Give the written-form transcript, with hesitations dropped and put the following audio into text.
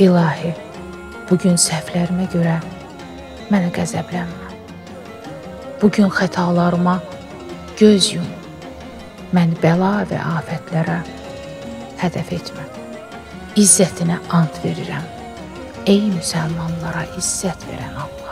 İlahi, bugün səhvlərimə görə mənə qəzəblənmə. Bugün xətalarıma göz yum. Məni bəla və afətlərə hədəf etmə. İzzətinə ant verirəm. Ey müsəlmanlara izzət verən Allah.